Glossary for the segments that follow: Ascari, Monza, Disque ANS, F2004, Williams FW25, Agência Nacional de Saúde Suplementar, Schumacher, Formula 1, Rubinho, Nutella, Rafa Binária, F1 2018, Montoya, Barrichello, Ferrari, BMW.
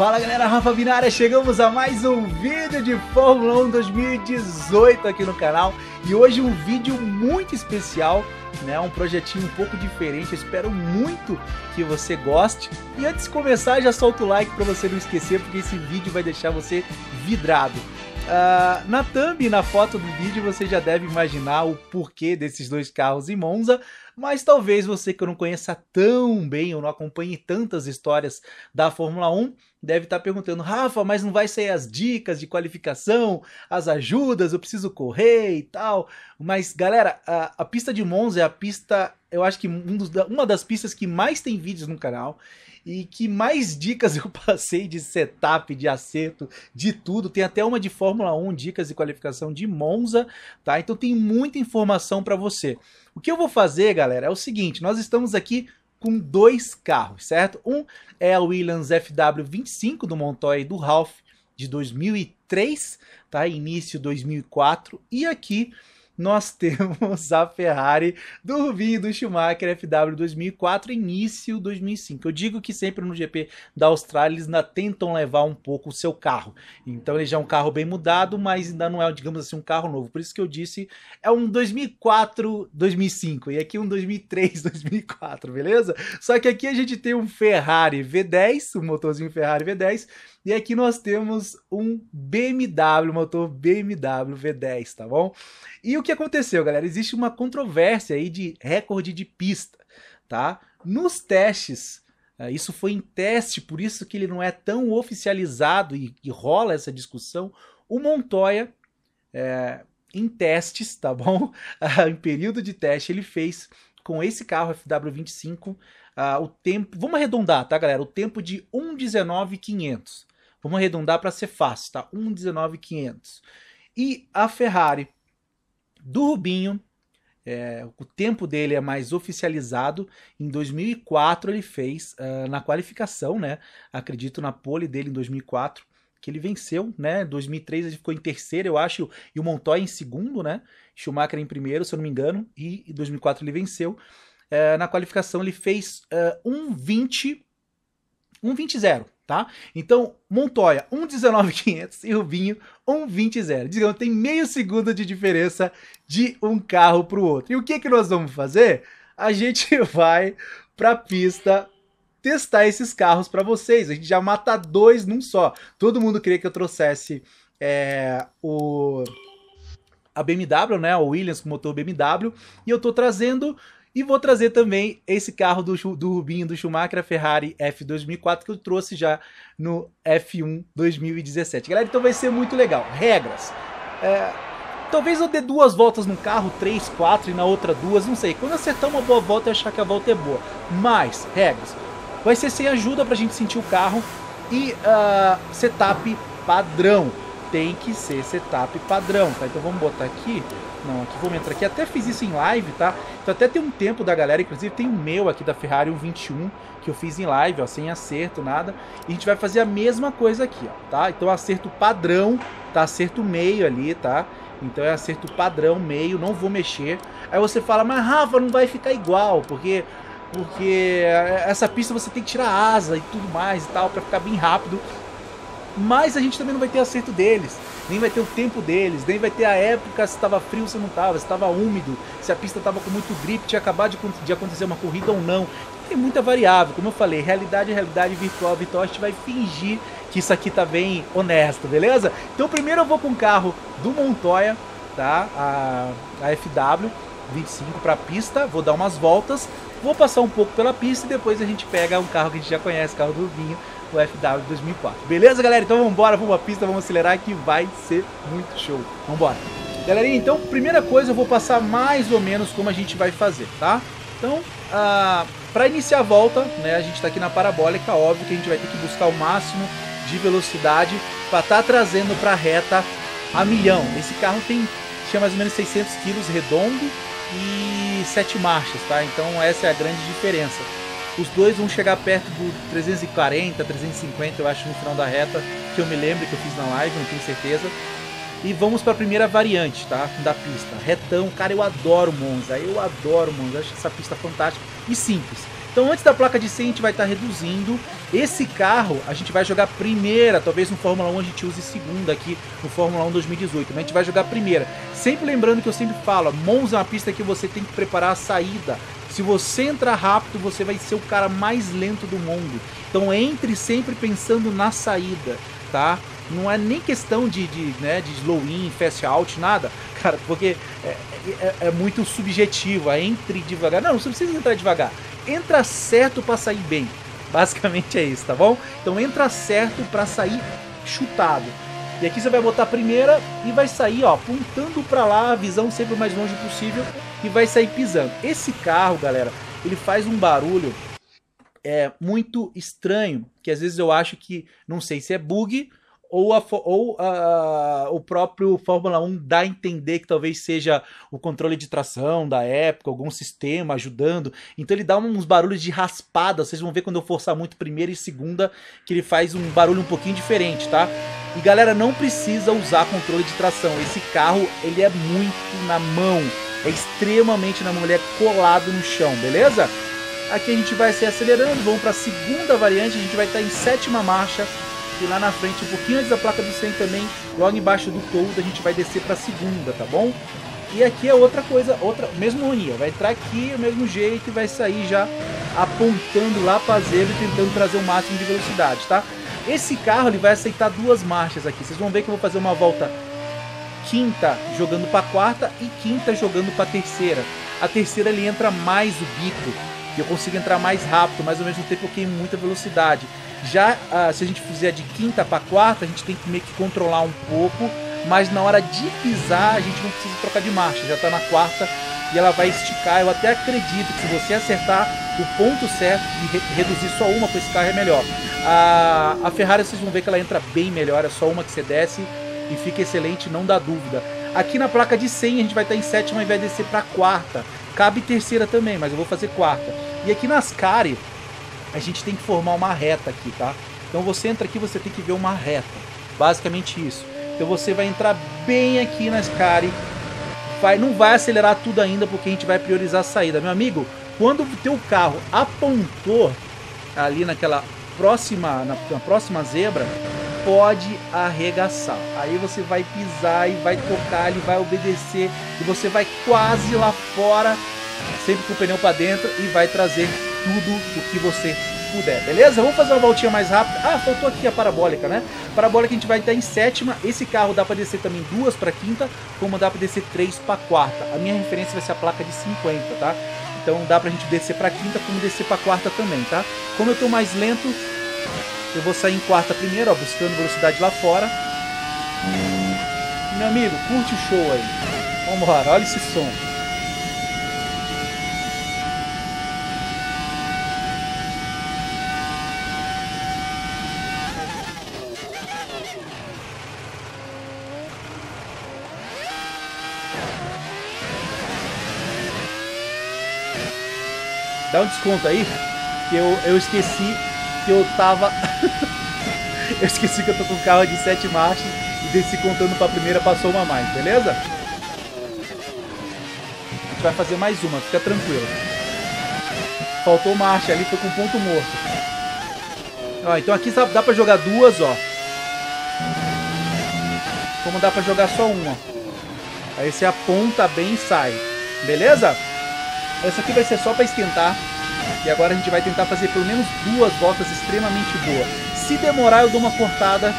Fala galera, Rafa Binária, chegamos a mais um vídeo de Fórmula 1 2018 aqui no canal. E hoje um vídeo muito especial, né? Um projetinho um pouco diferente, eu espero muito que você goste. E antes de começar, já solta o like para você não esquecer, porque esse vídeo vai deixar você vidrado. Na thumb, na foto do vídeo, você já deve imaginar o porquê desses dois carros em Monza, mas talvez você que não conheça tão bem ou não acompanhe tantas histórias da Fórmula 1, deve estar perguntando: Rafa, mas não vai sair as dicas de qualificação, as ajudas, eu preciso correr e tal? Mas galera, a pista de Monza é a pista, eu acho que uma das pistas que mais tem vídeos no canal, e que mais dicas eu passei de setup, de acerto, de tudo. Tem até uma de Fórmula 1, dicas de qualificação de Monza, tá? Então tem muita informação para você. O que eu vou fazer, galera, é o seguinte: nós estamos aqui com dois carros, certo? Um é a Williams FW25 do Montoya e do Ralph de 2003, tá? Início 2004, e aqui nós temos a Ferrari do Rubinho e do Schumacher FW 2004, início 2005. Eu digo que sempre no GP da Austrália eles ainda tentam levar um pouco o seu carro. Então ele já é um carro bem mudado, mas ainda não é, digamos assim, um carro novo. Por isso que eu disse, é um 2004, 2005 e aqui um 2003, 2004, beleza? Só que aqui a gente tem um Ferrari V10, um motorzinho Ferrari V10, e aqui nós temos um BMW, motor BMW V10, tá bom? E o que aconteceu, galera? Existe uma controvérsia aí de recorde de pista, tá? Nos testes, isso foi em teste, por isso que ele não é tão oficializado e rola essa discussão. O Montoya, em testes, tá bom? Em período de teste, ele fez com esse carro FW25 o tempo... Vamos arredondar, tá, galera? O tempo de 1:19.500. Vamos arredondar para ser fácil, tá? 1:19.500. E a Ferrari do Rubinho, o tempo dele é mais oficializado. Em 2004 ele fez, na qualificação, né? Acredito na pole dele em 2004, que ele venceu, né? Em 2003 ele ficou em terceiro, eu acho, e o Montoya em segundo, né? Schumacher em primeiro, se eu não me engano, e em 2004 ele venceu. Na qualificação ele fez 1:20.0, tá? Então, Montoya 1:19.500 e Rubinho 1:20.0. Digamos, tem meio segundo de diferença de um carro para o outro. E o que que nós vamos fazer? A gente vai para a pista testar esses carros para vocês. A gente já mata dois num só. Todo mundo queria que eu trouxesse a BMW, né? O Williams com motor BMW, e eu tô trazendo. E vou trazer também esse carro do Rubinho, do Schumacher, a Ferrari F2004, que eu trouxe já no F1 2017. Galera, então vai ser muito legal. Regras. Talvez eu dê duas voltas num carro, 3, 4, e na outra duas, não sei. Quando acertar uma boa volta e achar que a volta é boa. Mas, regras. Vai ser sem ajuda pra gente sentir o carro. E setup padrão. Tem que ser setup padrão, tá? Então vamos botar aqui... Não, aqui vamos entrar aqui, até fiz isso em live, tá? Então até tem um tempo da galera, inclusive tem o meu aqui da Ferrari 1.21, que eu fiz em live, ó, sem acerto, nada. E a gente vai fazer a mesma coisa aqui, ó, tá? Então acerto padrão, tá? Acerto meio ali, tá? Então é acerto padrão, meio, não vou mexer. Aí você fala, mas Rafa, não vai ficar igual, porque essa pista você tem que tirar asa e tudo mais e tal, pra ficar bem rápido. Mas a gente também não vai ter acerto deles, nem vai ter o tempo deles, nem vai ter a época, se estava frio ou se não estava, se estava úmido, se a pista estava com muito grip, tinha acabado de acontecer uma corrida ou não. Tem muita variável, como eu falei, realidade é realidade, virtual é virtual, a gente vai fingir que isso aqui tá bem honesto, beleza? Então primeiro eu vou com o carro do Montoya, tá? A FW25 para a pista, vou dar umas voltas, vou passar um pouco pela pista e depois a gente pega um carro que a gente já conhece, o carro do Rubinho, o FW 2004. Beleza, galera? Então vamos embora, vamos pra pista, vamos acelerar que vai ser muito show. Vamos embora. Galerinha, então, primeira coisa, eu vou passar mais ou menos como a gente vai fazer, tá? Então, para iniciar a volta, né, a gente tá aqui na parabólica, óbvio que a gente vai ter que buscar o máximo de velocidade para estar trazendo para a reta a milhão. Esse carro tinha mais ou menos 600 quilos redondo e 7 marchas, tá? Então, essa é a grande diferença. Os dois vão chegar perto do 340, 350, eu acho, no final da reta, que eu me lembro que eu fiz na live, não tenho certeza. E vamos para a primeira variante, tá? Da pista. Retão, cara, eu adoro Monza, acho essa pista fantástica e simples. Então antes da placa de 100 a gente vai estar reduzindo. Esse carro a gente vai jogar primeira, talvez no Fórmula 1 a gente use segunda aqui no Fórmula 1 2018, mas a gente vai jogar primeira. Sempre lembrando que eu sempre falo, Monza é uma pista que você tem que preparar a saída. Se você entrar rápido, você vai ser o cara mais lento do mundo. Então entre sempre pensando na saída, tá? Não é nem questão de slow in, fast out, nada, cara, porque é muito subjetivo. Entre devagar, não precisa entrar devagar, entra certo para sair bem, basicamente é isso, tá bom? Então entra certo para sair chutado, e aqui você vai botar a primeira e vai sair, ó, apontando para lá, a visão sempre o mais longe possível, e vai sair pisando. Esse carro, galera, ele faz um barulho muito estranho, que às vezes eu acho que, não sei se é bug, o próprio Fórmula 1 dá a entender que talvez seja o controle de tração da época, algum sistema ajudando. Então ele dá uns barulhos de raspada, vocês vão ver quando eu forçar muito primeira e segunda, que ele faz um barulho um pouquinho diferente, tá? E galera, não precisa usar controle de tração, esse carro ele é muito na mão, é extremamente na mão, ele é colado no chão, beleza? Aqui a gente vai se acelerando, vamos para a segunda variante, a gente vai estar em sétima marcha. E lá na frente, um pouquinho antes da placa do 100 também, logo embaixo do todo, a gente vai descer para a segunda, tá bom? E aqui é outra coisa, mesma mania, vai entrar aqui do mesmo jeito e vai sair já apontando lá para zero e tentando trazer o máximo de velocidade, tá? Esse carro ele vai aceitar duas marchas aqui, vocês vão ver que eu vou fazer uma volta quinta jogando para quarta e quinta jogando para terceira. A terceira ele entra mais o bico, e eu consigo entrar mais rápido, mas ao mesmo tempo eu queimo muita velocidade. Já se a gente fizer de quinta para quarta, a gente tem que meio que controlar um pouco, mas na hora de pisar a gente não precisa trocar de marcha, já está na quarta e ela vai esticar. Eu até acredito que se você acertar o ponto certo e reduzir só uma com esse carro é melhor. A Ferrari vocês vão ver que ela entra bem melhor, é só uma que você desce e fica excelente, não dá dúvida. Aqui na placa de 100 a gente vai estar em sétima e vai descer para quarta, cabe terceira também, mas eu vou fazer quarta. E aqui na Ascari a gente tem que formar uma reta aqui, tá? Então você entra aqui, você tem que ver uma reta, basicamente isso. Então você vai entrar bem aqui na Ascari, não vai acelerar tudo ainda, porque a gente vai priorizar a saída. Meu amigo, quando o teu carro apontou ali naquela próxima, na próxima zebra, pode arregaçar. Aí você vai pisar e vai tocar, ele vai obedecer, e você vai quase lá fora, sempre com o pneu para dentro, e vai trazer tudo o que você puder, beleza? Vamos fazer uma voltinha mais rápida. Ah, faltou aqui a parabólica, né? Parabólica a gente vai estar em sétima. Esse carro dá para descer também duas para quinta, como dá para descer três para quarta. A minha referência vai ser a placa de 50, tá? Então dá para a gente descer para quinta, como descer para quarta também, tá? Como eu tô mais lento, eu vou sair em quarta primeiro, ó, buscando velocidade lá fora. Meu amigo, curte o show aí. Vamos embora, olha esse som. Dá um desconto aí, que eu esqueci que eu tava... eu esqueci que eu tô com um carro de 7 marchas e desci contando pra primeira, passou uma mais, beleza? A gente vai fazer mais uma, fica tranquilo. Faltou marcha ali, tô com ponto morto. Ó, então aqui dá pra jogar duas, ó. Como dá pra jogar só uma. Aí você aponta bem e sai, beleza? Essa aqui vai ser só para esquentar. E agora a gente vai tentar fazer pelo menos duas voltas extremamente boas. Se demorar, eu dou uma cortada.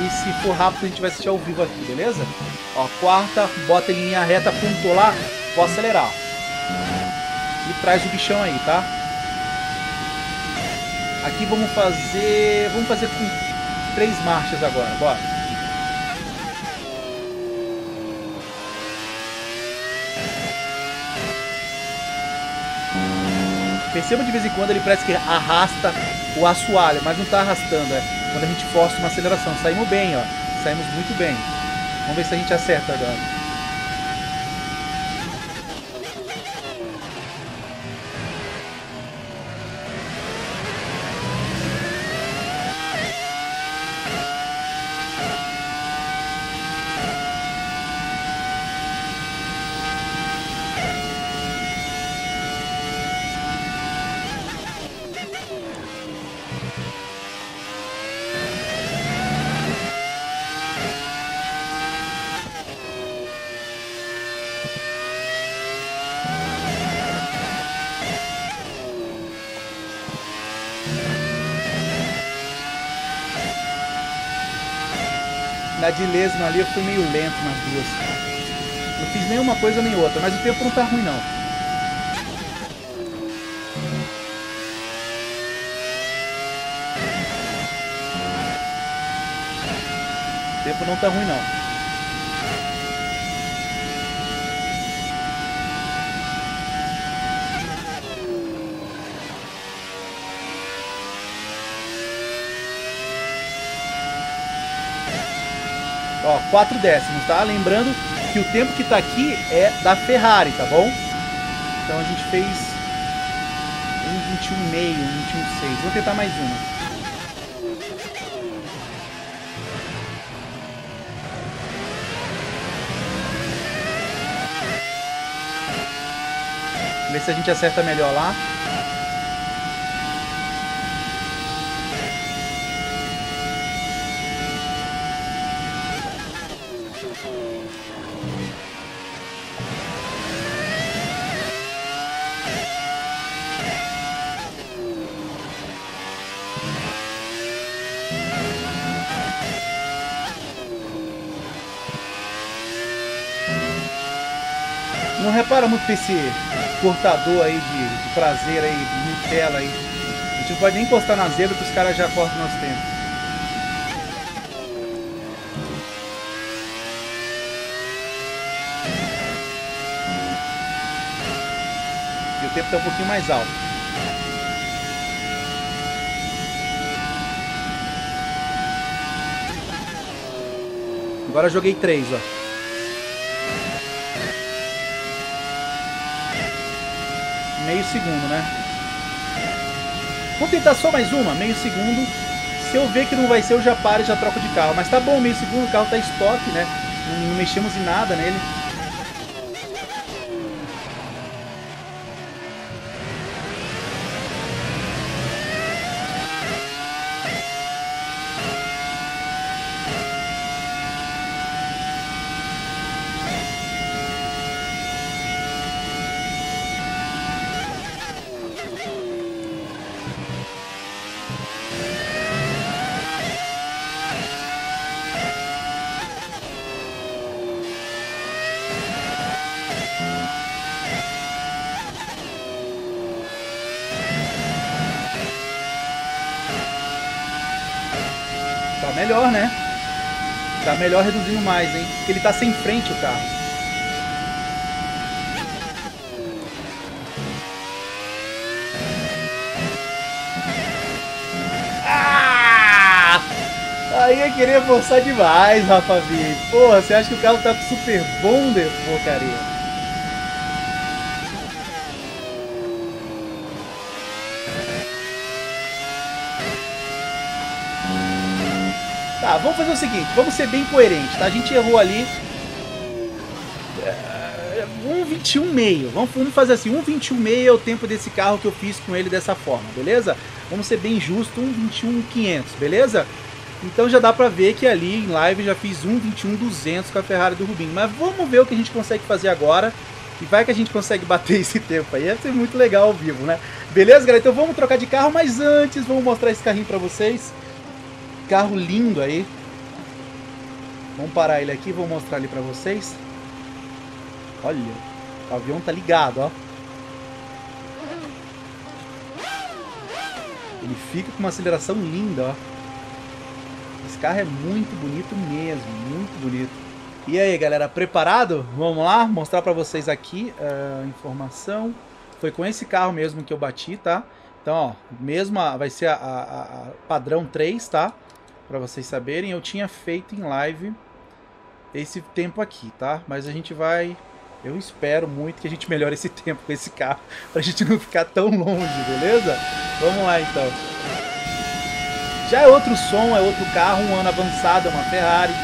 E se for rápido, a gente vai assistir ao vivo aqui, beleza? Ó, quarta, bota em linha reta, pontou lá, vou acelerar. E traz o bichão aí, tá? Aqui vamos fazer... vamos fazer com 3 marchas agora, bora. Perceba de vez em quando ele parece que arrasta o assoalho, mas não está arrastando, quando a gente força uma aceleração. Saímos bem, ó. Saímos muito bem. Vamos ver se a gente acerta agora. Na de lesma ali eu fui meio lento nas duas. Não fiz nenhuma coisa nem outra, mas o tempo não tá ruim não. O tempo não tá ruim não. Ó, 4 décimos, tá? Lembrando que o tempo que tá aqui é da Ferrari, tá bom? Então a gente fez 1,21,5, 1,21,6. Vou tentar mais uma. Vamos ver se a gente acerta melhor lá. Não repara muito esse cortador aí de traseira aí, de Nutella aí. A gente não pode nem encostar na zebra que os caras já cortam o nosso tempo. E o tempo tá um pouquinho mais alto. Agora eu joguei 3, ó. Meio segundo, né? Vou tentar só mais uma, meio segundo. Se eu ver que não vai ser, eu já paro e já troco de carro. Mas tá bom, meio segundo, o carro tá estoque, né? Não mexemos em nada nele. Melhor, né? Tá melhor reduzindo mais, hein? Porque ele tá sem frente o carro. Ah! Aí eu queria forçar demais, Rafa Binária. Porra, você acha que o carro tá super bom de porcaria? Tá, vamos fazer o seguinte, vamos ser bem coerentes, tá? A gente errou ali 1,21,5, vamos fazer assim, 1,21,5 é o tempo desse carro que eu fiz com ele dessa forma, beleza? Vamos ser bem justo, 1,21,500, beleza? Então já dá pra ver que ali em live já fiz 1,21,200 com a Ferrari do Rubinho, mas vamos ver o que a gente consegue fazer agora, e vai que a gente consegue bater esse tempo aí, ia ser muito legal ao vivo, né? Beleza, galera? Então vamos trocar de carro, mas antes vamos mostrar esse carrinho pra vocês. Carro lindo aí. Vamos parar ele aqui, vou mostrar ali pra vocês. Olha, o avião tá ligado, ó. Ele fica com uma aceleração linda, ó. Esse carro é muito bonito mesmo, muito bonito. E aí, galera, preparado? Vamos lá, mostrar pra vocês aqui a informação. Foi com esse carro mesmo que eu bati, tá? Então, ó, mesma, vai ser a padrão 3, tá? Pra vocês saberem, eu tinha feito em live esse tempo aqui, tá? Mas a gente vai... Eu espero muito que a gente melhore esse tempo com esse carro, pra gente não ficar tão longe, beleza? Vamos lá, então. Já é outro som, é outro carro, um ano avançado, é uma Ferrari.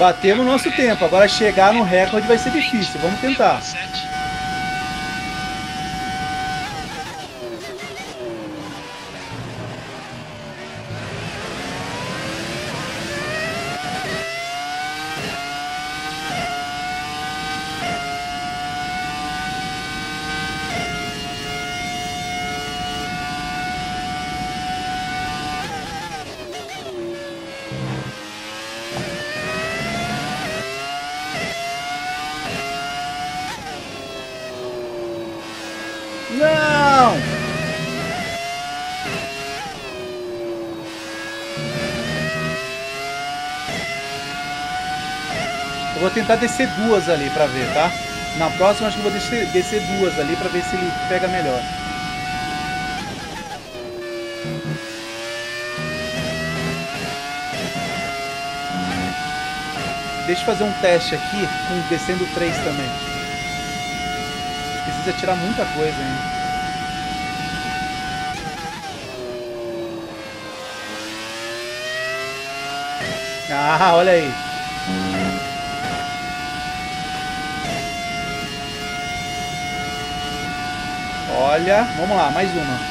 Batemos o nosso tempo, agora chegar no recorde vai ser difícil, vamos tentar. Eu vou tentar descer duas ali pra ver, tá? Na próxima acho que eu vou descer duas ali pra ver se ele pega melhor. Deixa eu fazer um teste aqui com descendo 3 também. Precisa tirar muita coisa ainda. Ah, olha aí. Olha, vamos lá, mais uma.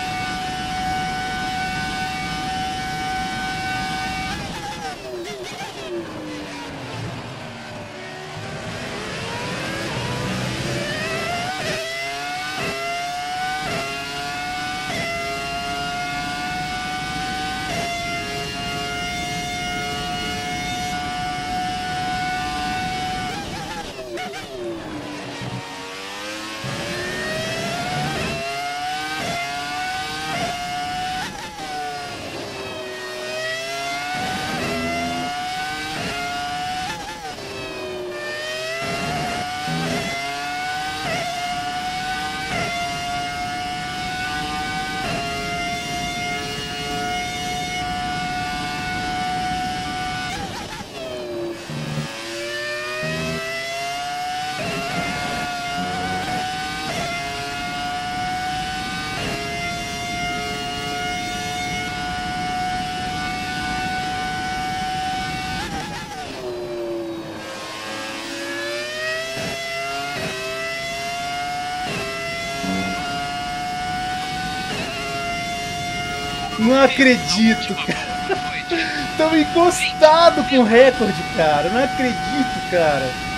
Não acredito, cara. Tão encostado com o recorde, cara. Não acredito, cara.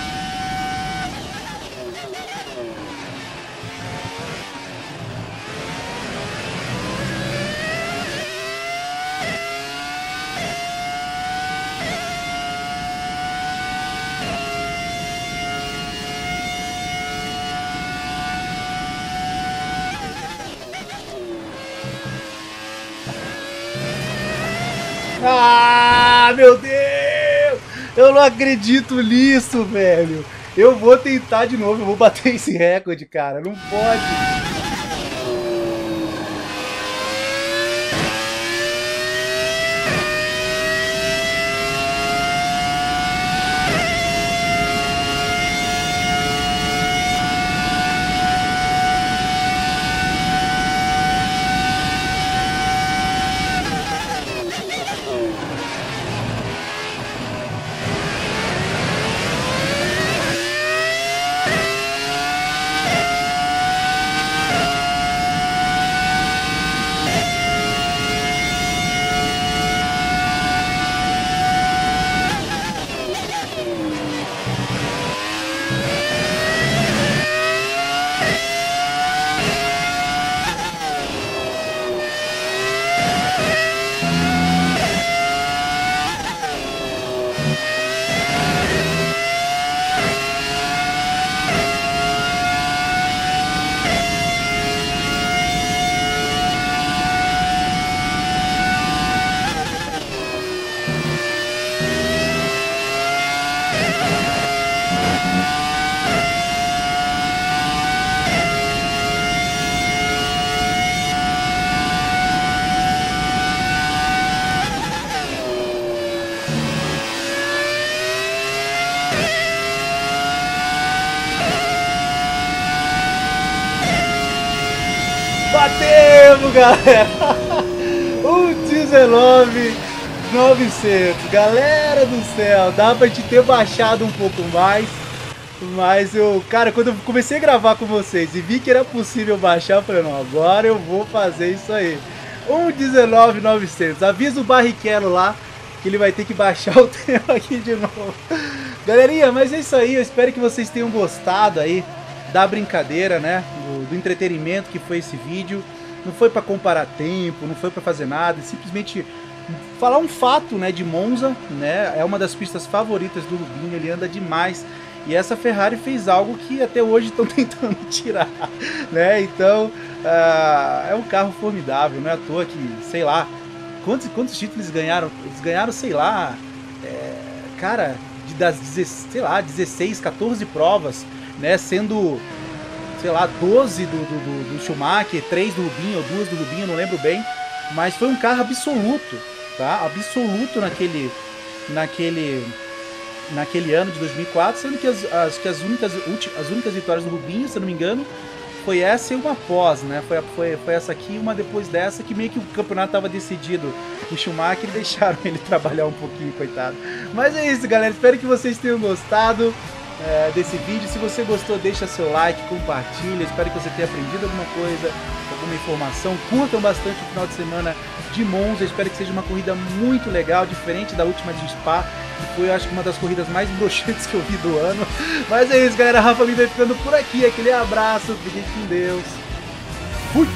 Ah, meu Deus! Eu não acredito nisso, velho! Eu vou tentar de novo, eu vou bater esse recorde, cara. Não pode! Batemos, galera! 1:19! 900. Galera do céu, dá pra te ter baixado um pouco mais. Mas eu, cara, quando eu comecei a gravar com vocês e vi que era possível baixar, eu falei, não, agora eu vou fazer isso aí. 1,19,900. Avisa o Barrichello lá que ele vai ter que baixar o tempo aqui de novo. Galerinha, mas é isso aí. Eu espero que vocês tenham gostado aí da brincadeira, né? Do entretenimento que foi esse vídeo. Não foi para comparar tempo, não foi para fazer nada. É simplesmente falar um fato, né, de Monza, né? É uma das pistas favoritas do Rubinho, ele anda demais. E essa Ferrari fez algo que até hoje estão tentando tirar, né? Então, é um carro formidável, não é à toa que, sei lá, quantos títulos eles ganharam? Eles ganharam, sei lá, cara, das 16, 14 provas, né? Sendo, sei lá, 12 do Schumacher, 3 do Rubinho, ou 2 do Rubinho, não lembro bem. Mas foi um carro absoluto, tá? Absoluto naquele ano de 2004, sendo que as únicas vitórias do Rubinho, se eu não me engano, foi essa e uma pós, né? Foi essa aqui e uma depois dessa, que meio que o campeonato estava decidido. O Schumacher deixaram ele trabalhar um pouquinho, coitado. Mas é isso, galera. Espero que vocês tenham gostado desse vídeo. Se você gostou, deixa seu like, compartilha. Espero que você tenha aprendido alguma coisa, alguma informação. Curtam bastante o final de semana de Monza. Espero que seja uma corrida muito legal, diferente da última de Spa. Foi, eu acho, uma das corridas mais broxantes que eu vi do ano. Mas é isso, galera. Rafa Binária ficando por aqui. Aquele abraço. Fiquem com Deus. Fui!